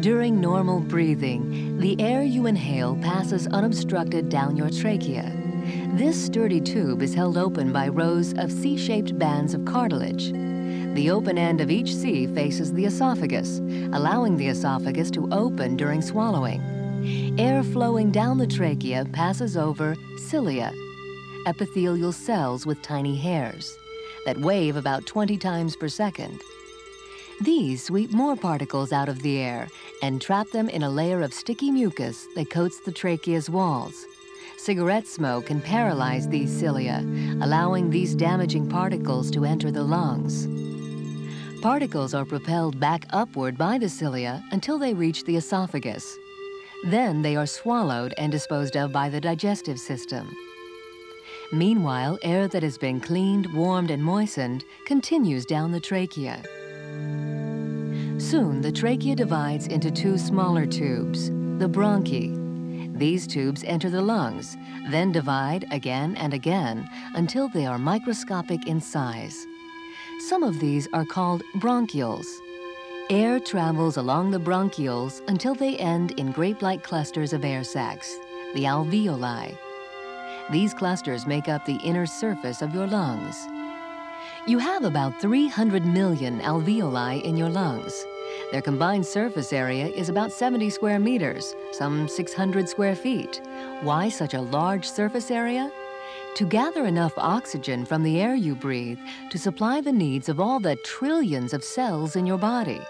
During normal breathing, the air you inhale passes unobstructed down your trachea. This sturdy tube is held open by rows of C-shaped bands of cartilage. The open end of each C faces the esophagus, allowing the esophagus to open during swallowing. Air flowing down the trachea passes over cilia, epithelial cells with tiny hairs that wave about 20 times per second. These sweep more particles out of the air and trap them in a layer of sticky mucus that coats the trachea's walls. Cigarette smoke can paralyze these cilia, allowing these damaging particles to enter the lungs. Particles are propelled back upward by the cilia until they reach the esophagus. Then they are swallowed and disposed of by the digestive system. Meanwhile, air that has been cleaned, warmed, and moistened continues down the trachea. Soon, the trachea divides into two smaller tubes, the bronchi. These tubes enter the lungs, then divide again and again until they are microscopic in size. Some of these are called bronchioles. Air travels along the bronchioles until they end in grape-like clusters of air sacs, the alveoli. These clusters make up the inner surface of your lungs. You have about 300 million alveoli in your lungs. Their combined surface area is about 70 square meters, some 600 square feet. Why such a large surface area? To gather enough oxygen from the air you breathe to supply the needs of all the trillions of cells in your body.